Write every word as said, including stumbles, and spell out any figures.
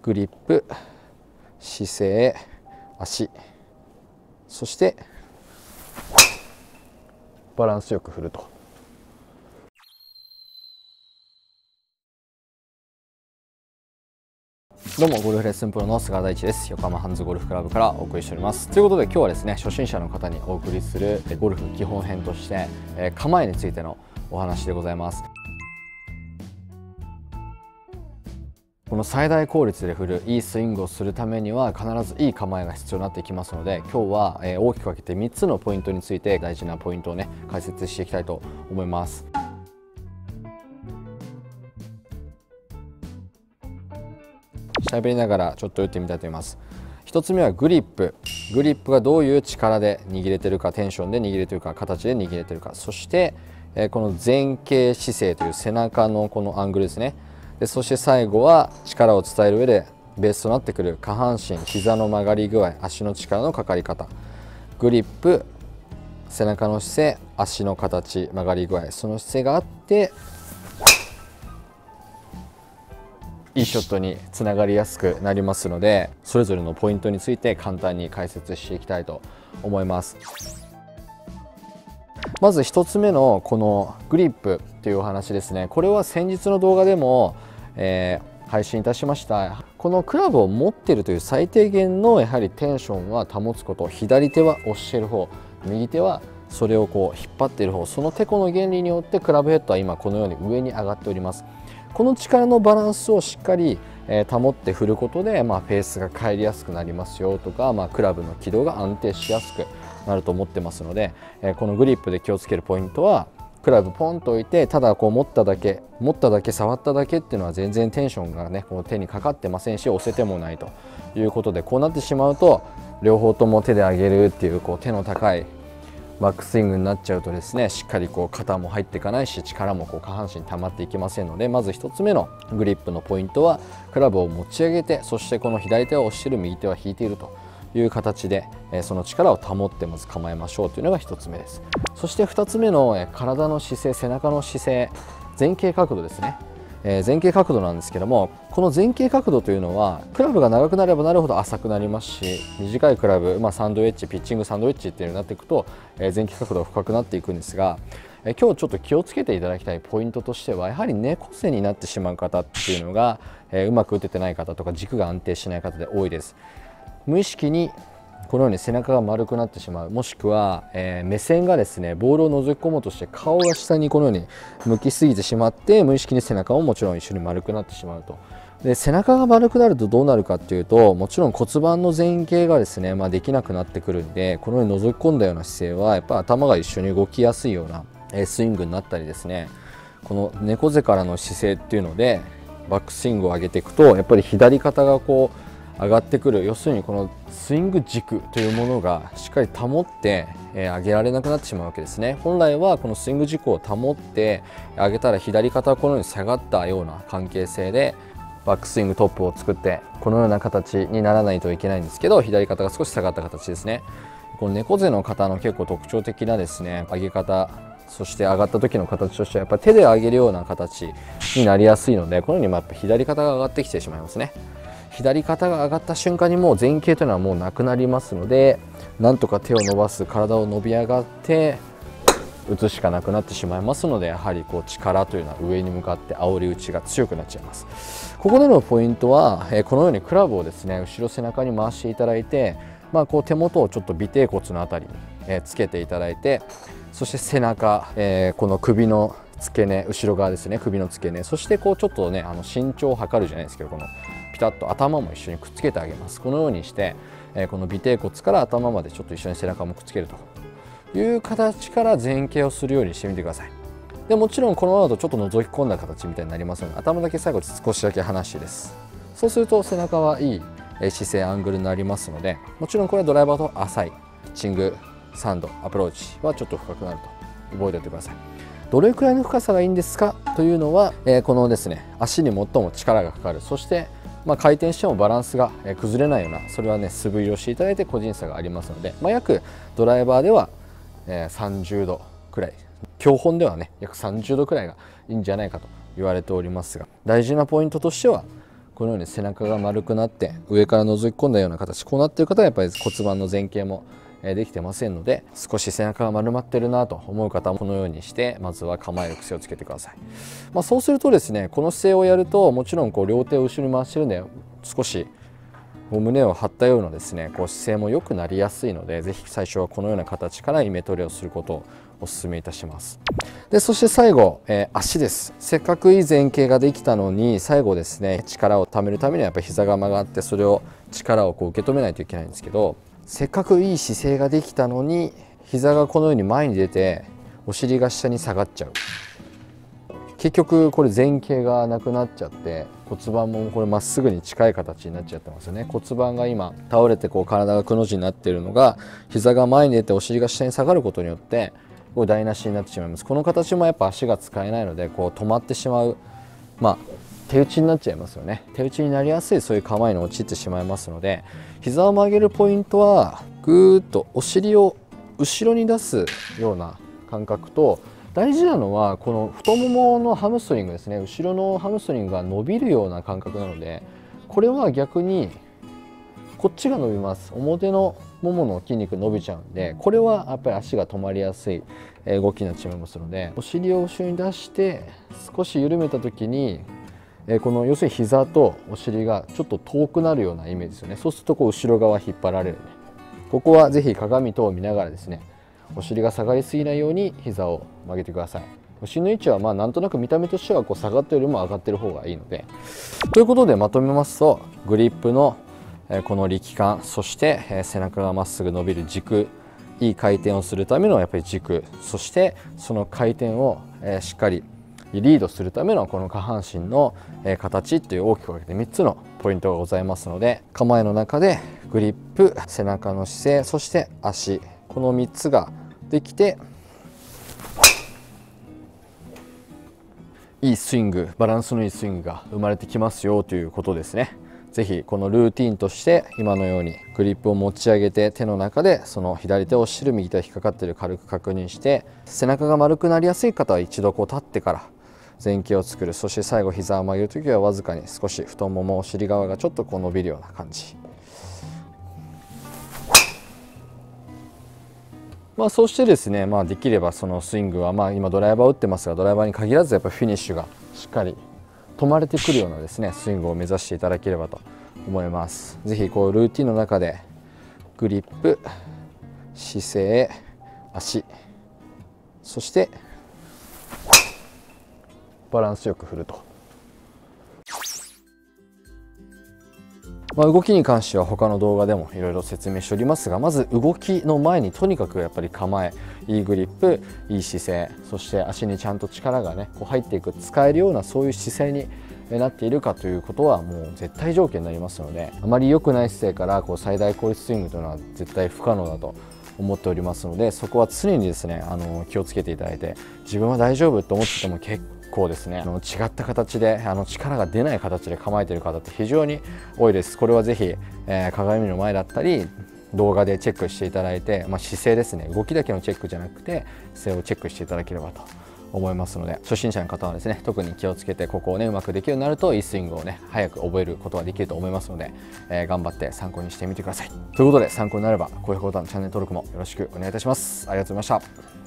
グリップ、姿勢、足、そしてバランスよく振ると。どうも、ゴルフレッスンプロの菅大地です。横浜ハンズゴルフクラブからお送りしております。ということで、今日はですね、初心者の方にお送りするゴルフ基本編として構えについてのお話でございます。この最大効率で振るいいスイングをするためには必ずいい構えが必要になってきますので、今日は大きく分けてみっつのポイントについて、大事なポイントをね、解説していきたいと思います。喋りながらちょっと打ってみたいと思います。ひとつめはグリップ。グリップがどういう力で握れてるか、テンションで握れてるか、形で握れてるか、そしてこの前傾姿勢という背中のこのアングルですね。でそして最後は力を伝える上でベースとなってくる下半身、膝の曲がり具合、足の力のかかり方。グリップ、背中の姿勢、足の形、曲がり具合、その姿勢があっていいショットにつながりやすくなりますので、それぞれのポイントについて簡単に解説していきたいと思います。まずひとつめのこのグリップというお話ですね。これは先日の動画でも、えー、配信いたしました。このクラブを持っているという最低限のやはりテンションは保つこと。左手は押している方、右手はそれをこう引っ張っている方、そのてこの原理によってクラブヘッドは今このように上に上がっております。この力のバランスをしっかり保って振ることで、まあ、フェースが返りやすくなりますよとか、まあ、クラブの軌道が安定しやすくなると思ってますので、このグリップで気をつけるポイントは、クラブポンと置いてただこう持っただけ持っただけ触っただけっていうのは全然テンションがね、この手にかかってませんし、押せてもないということで、こうなってしまうと両方とも手で上げるっていう、こう手の高いバックスイングになっちゃうとですね、しっかりこう肩も入っていかないし、力もこう下半身に溜まっていきませんので、まずひとつめのグリップのポイントはクラブを持ち上げて、そしてこの左手は押している、右手は引いているという形で、その力を保ってまず構えましょうというのがひとつめです。そしてふたつめの体の姿勢、背中の姿勢、前傾角度ですね。前傾角度なんですけども、この前傾角度というのはクラブが長くなればなるほど浅くなりますし、短いクラブ、まあ、サンドウェッジ、ピッチングサンドウェッジっていうようになっていくと前傾角度が深くなっていくんですが、今日ちょっと気をつけていただきたいポイントとしては、やはり猫背になってしまう方っていうのがうまく打ててない方とか、軸が安定しない方で多いです。無意識にこのように背中が丸くなってしまう、もしくは、えー、目線がですね、ボールを覗き込もうとして顔が下にこのように向きすぎてしまって、無意識に背中ももちろん一緒に丸くなってしまうと。で背中が丸くなるとどうなるかっていうと、もちろん骨盤の前傾がですね、まあ、できなくなってくるんで、このように覗き込んだような姿勢はやっぱり頭が一緒に動きやすいような、えー、スイングになったりですね、この猫背からの姿勢っていうのでバックスイングを上げていくと、やっぱり左肩がこう上がってくる、要するにこのスイング軸というものがしっかり保って、えー、上げられなくなってしまうわけですね。本来はこのスイング軸を保って上げたら、左肩はこのように下がったような関係性でバックスイングトップを作ってこのような形にならないといけないんですけど、左肩が少し下がった形ですね。この猫背の方の結構特徴的なですね、上げ方、そして上がった時の形としてはやっぱり手で上げるような形になりやすいので、このようにまあやっぱ左肩が上がってきてしまいますね。左肩が上がった瞬間にもう前傾というのはもうなくなりますので、なんとか手を伸ばす、体を伸び上がって打つしかなくなってしまいますので、やはりこう力というのは上に向かって煽り打ちが強くなっちゃいます。ここでのポイントは、このようにクラブをですね、後ろ背中に回していただいて、まあ、こう手元をちょっと尾てい骨のあたりにつけていただいて、そして背中、この首の付け根、後ろ側ですね、首の付け根、そしてこうちょっとね、あの身長を測るじゃないですけど、このピタッと頭も一緒にくっつけてあげます。このようにして、この尾てい骨から頭までちょっと一緒に背中もくっつけるという形から前傾をするようにしてみてください。でもちろんこのままだとちょっと覗き込んだ形みたいになりますので、頭だけ最後少しだけ離してです。そうすると背中はいい姿勢、アングルになりますので、もちろんこれはドライバーと浅いピッチングサンドアプローチはちょっと深くなると覚えておいてください。どれくらいの深さがいいんですかというのは、えー、このですね、足に最も力がかかる、そして、まあ、回転してもバランスが崩れないような、それはね、素振りをしていただいて個人差がありますので、まあ、約ドライバーでは、えー、さんじゅうどくらい、教本ではね約さんじゅうどくらいがいいんじゃないかと言われておりますが、大事なポイントとしてはこのように背中が丸くなって上から覗き込んだような形、こうなっている方はやっぱり骨盤の前傾もできてませんので、少し背中が丸まってるなと思う方もこのようにしてまずは構える癖をつけてください。まあ、そうするとですね、この姿勢をやるともちろんこう両手を後ろに回してるんで少しこう胸を張ったようなですねこう姿勢も良くなりやすいので、是非最初はこのような形からイメトレをすることをお勧めいたします。でそして最後、えー、足です。せっかくいい前傾ができたのに最後ですね力をためるためにはやっぱり膝が曲がってそれを力をこう受け止めないといけないんですけど、せっかくいい姿勢ができたのに膝がこのように前に出てお尻が下に下がっちゃう、結局これ前傾がなくなっちゃって骨盤もこれまっすぐに近い形になっちゃってますよね。骨盤が今倒れてこう体がくの字になっているのが膝が前に出てお尻が下に下がることによってこう台無しになってしまいます。この形もやっぱ足が使えないのでこう止まってしまう、まあ手打ちになっちゃいますよね。手打ちになりやすいそういう構えに陥ってしまいますので、膝を曲げるポイントはぐーっとお尻を後ろに出すような感覚と、大事なのはこの太もものハムストリングですね、後ろのハムストリングが伸びるような感覚なので、これは逆にこっちが伸びます。表のももの筋肉伸びちゃうんで、これはやっぱり足が止まりやすい動きになってしまいますので、お尻を後ろに出して少し緩めた時にこの要するに膝とお尻がちょっと遠くなるようなイメージですよね。そうするとこう後ろ側引っ張られる、ね、ここは是非鏡等を見ながらですねお尻が下がりすぎないように膝を曲げてください。お尻の位置はまあなんとなく見た目としてはこう下がったよりも上がってる方がいいので、ということでまとめますと、グリップのこの力感、そして背中がまっすぐ伸びる軸、いい回転をするためのやっぱり軸、そしてその回転をしっかりリードするためのこの下半身の形という大きく分けてみっつのポイントがございますので、構えの中でグリップ、背中の姿勢、そして足、このみっつができていいスイング、バランスのいいスイングが生まれてきますよということですね。是非このルーティンとして今のようにグリップを持ち上げて手の中でその左手を押してる、右手が引っかかってる、軽く確認して、背中が丸くなりやすい方は一度こう立ってから前傾を作る、そして最後膝を曲げる時はわずかに少し太もも、お尻側がちょっとこう伸びるような感じ。まあ、そうしてですね、まあ、できればそのスイングは、まあ、今ドライバーを打ってますが、ドライバーに限らずやっぱフィニッシュがしっかり止まれてくるようなですねスイングを目指していただければと思います。是非こうルーティンの中でグリップ、姿勢、足、そしてバランスよく振ると。まあ動きに関しては他の動画でもいろいろ説明しておりますが、まず動きの前にとにかくやっぱり構え、いいグリップ、いい姿勢、そして足にちゃんと力がねこう入っていく、使えるようなそういう姿勢になっているかということはもう絶対条件になりますので、あまり良くない姿勢からこう最大効率スイングというのは絶対不可能だと思っておりますので、そこは常にですねあの気をつけていただいて、自分は大丈夫と思ってても結構こうですね、あの違った形であの力が出ない形で構えている方って非常に多いです。これはぜひ、えー、鏡の前だったり動画でチェックしていただいて、まあ、姿勢ですね、動きだけのチェックじゃなくて姿勢をチェックしていただければと思いますので、初心者の方はですね特に気をつけて、ここをねうまくできるようになるといいスイングをね早く覚えることができると思いますので、えー、頑張って参考にしてみてください。ということで参考になれば高評価ボタン、チャンネル登録もよろしくお願いいたします。ありがとうございました。